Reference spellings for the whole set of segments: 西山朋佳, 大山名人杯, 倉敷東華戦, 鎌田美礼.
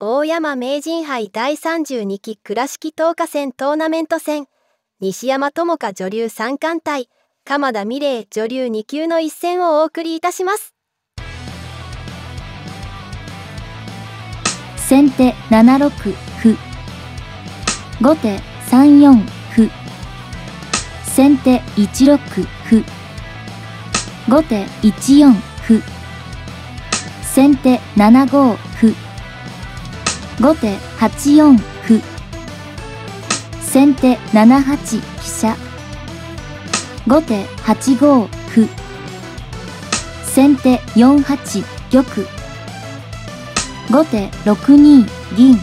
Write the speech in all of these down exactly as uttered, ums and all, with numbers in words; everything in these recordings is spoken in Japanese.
大山名人杯だいさんじゅうにき倉敷東華戦トーナメント戦、西山朋佳女流三冠対鎌田美礼女流に級の一戦をお送りいたします。先手ななろく歩、後手さんよん歩、先手いちろく歩、後手いちよん歩、先手ななご歩、後手はちよん歩、先手ななはち飛車、後手はちご歩、先手よんはち玉、後手ろくに銀、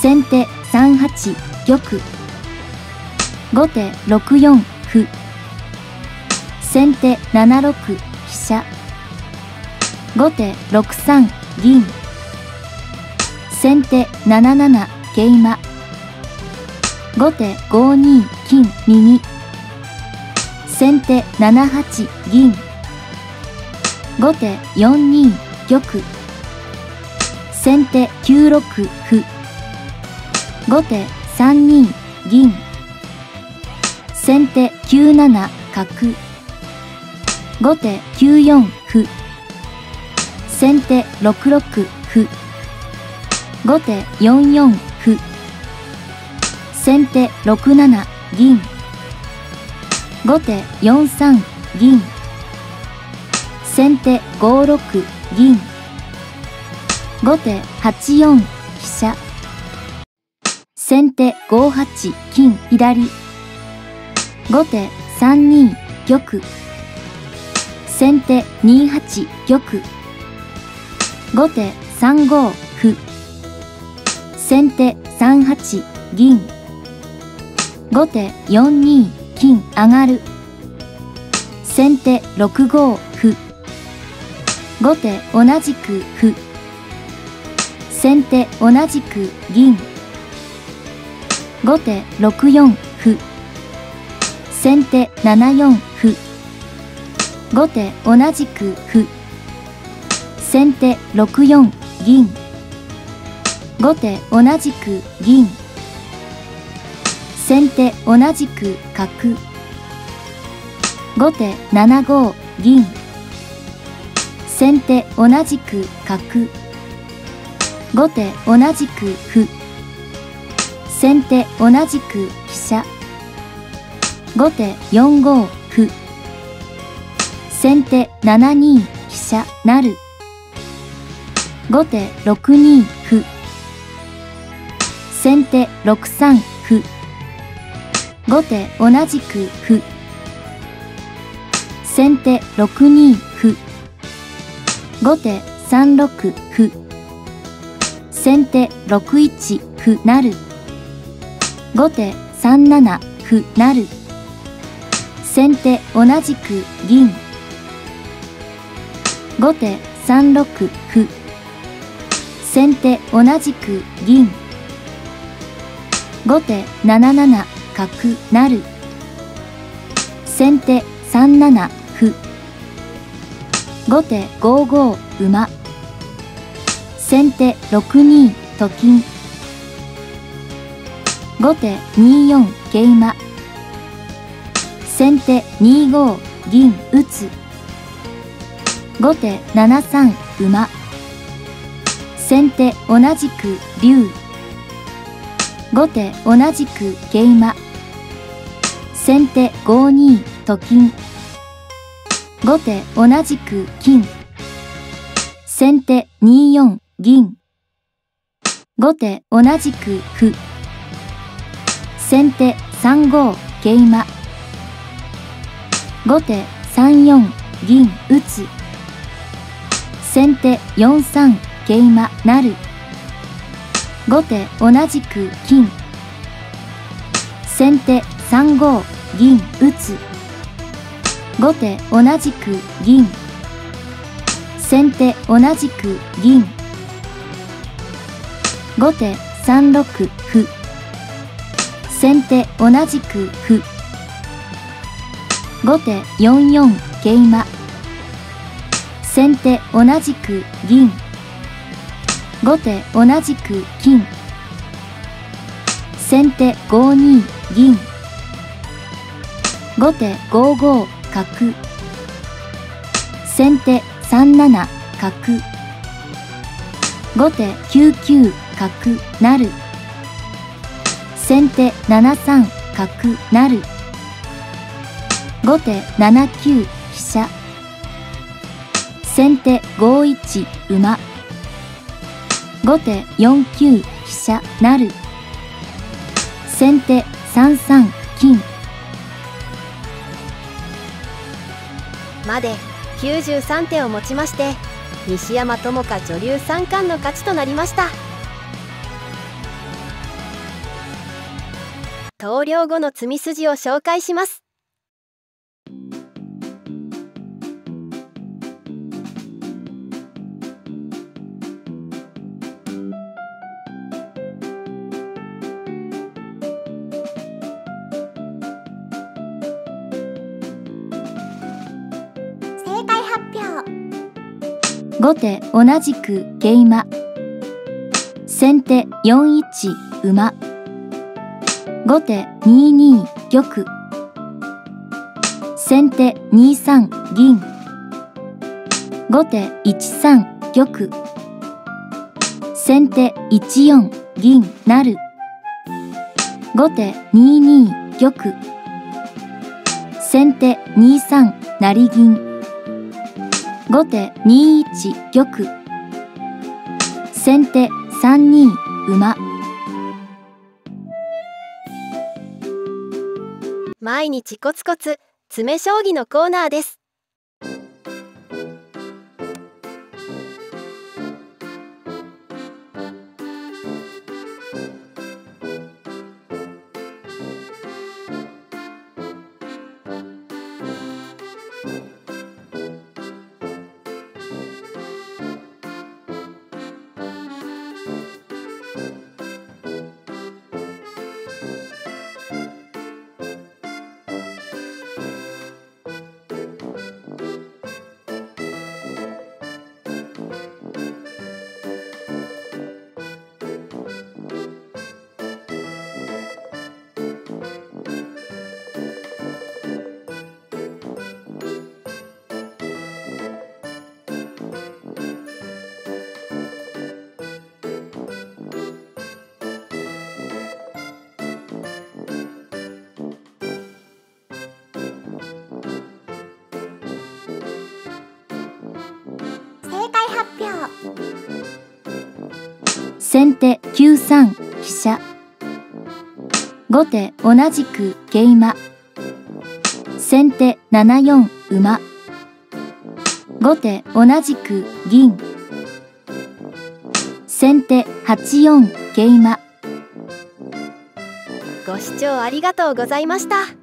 先手さんはち玉、後手ろくよん歩、先手ななろく飛車、後手ろくさん銀、先手なななな桂馬、後手ごに金右、先手ななはち銀、後手よんに玉、先手きゅうろく歩、後手さんに銀、先手きゅうなな角、後手きゅうよん歩、先手ろくろく歩、後手よんよん歩、先手ろくなな銀、後手よんさん銀、先手ごろく銀、後手はちよん飛車、先手ごはち金左、後手さんに玉、先手にはち玉、後手さんご歩、先手さんはち銀、後手よんに金上がる、先手ろくご歩、後手同じく歩、先手同じく銀、後手ろくよん歩、先手ななよん歩、後手同じく歩、先手ろくよん銀、後手同じく銀、先手同じく角、後手ななご銀、先手同じく角、後手同じく歩、先手同じく飛車、後手よんご歩、先手ななに飛車なる、後手ろくに歩、先手ろくさん歩、後手同じく歩、先手ろくに歩、後手さんろく歩、先手ろくいち歩なる、後手さんなな歩なる、先手同じく銀、後手さんろく歩、先手同じく銀、後手なななな角なる、先手さんなな歩、後手ごご馬、先手ろくにと金、後手によん桂馬、先手にご銀打つ、後手ななさん馬、先手同じく竜、後手同じく桂馬、先手ごにと金、後手同じく金、先手によん銀、後手同じく歩、先手さんご桂馬、後手さんよん銀打つ、先手よんさん桂馬なる、後手同じく金、先手さんご銀打つ、後手同じく銀、先手同じく銀、後手さんろく歩、先手同じく歩、後手よんよん桂馬、先手同じく銀、後手同じく金。先手ごに銀。後手ごご角。先手さんなな角。後手きゅうきゅう角成。先手ななさん角成。後手ななきゅう飛車。先手ごいち馬。後手よんきゅう飛車成。先手さんさん金まできゅうじゅうさん手をもちまして西山朋佳女流三冠の勝ちとなりました。投了後の詰み筋を紹介します。正解発表。後手同じく桂馬。先手よんいち馬。後手にに玉。先手にさん銀。後手いちさん玉。先手いちよん銀成。後手にに玉。先手にさん成銀。後手にいち玉。先手さんに馬。毎日コツコツ詰将棋のコーナーです。先手きゅうさん飛車。後手同じく桂馬。先手ななよん馬。後手同じく銀。先手はちよん桂馬。ご視聴ありがとうございました。